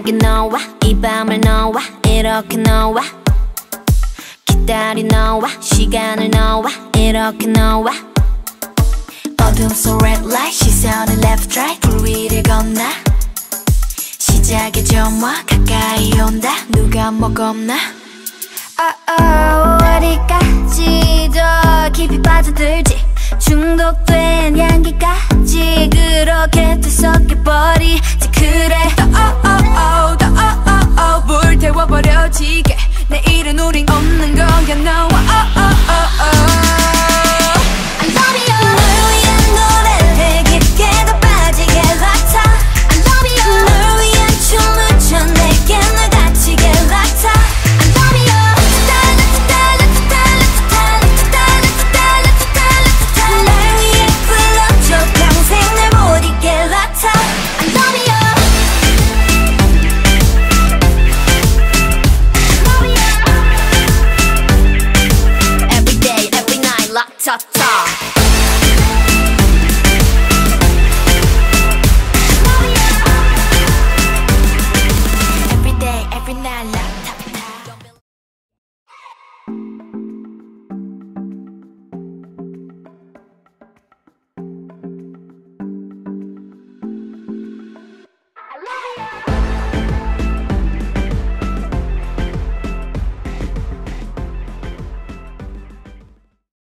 여기 너와 이 밤을 너와 이렇게 너와 기다린 너와 시간을 너와 이렇게 너와 어둠 속 red light 시선을 left right 불 위를 건너 시작의 점화 가까이 온다 누가 먹었나 어디까지 더 깊이 빠져들지 중독된 향기까지 그렇게 뒤섞여버리지 그래 더 불태워버려지게 내일은 우린 없는 건가 너와 I love you 널 위한 노래를 깊게 더 빠지게 락타 I love you 널 위한 춤을 춰 내게 널 다치게 락타 I love you 날 위해 불러줘 평생 날 못 잊게 락타 I love you every day every night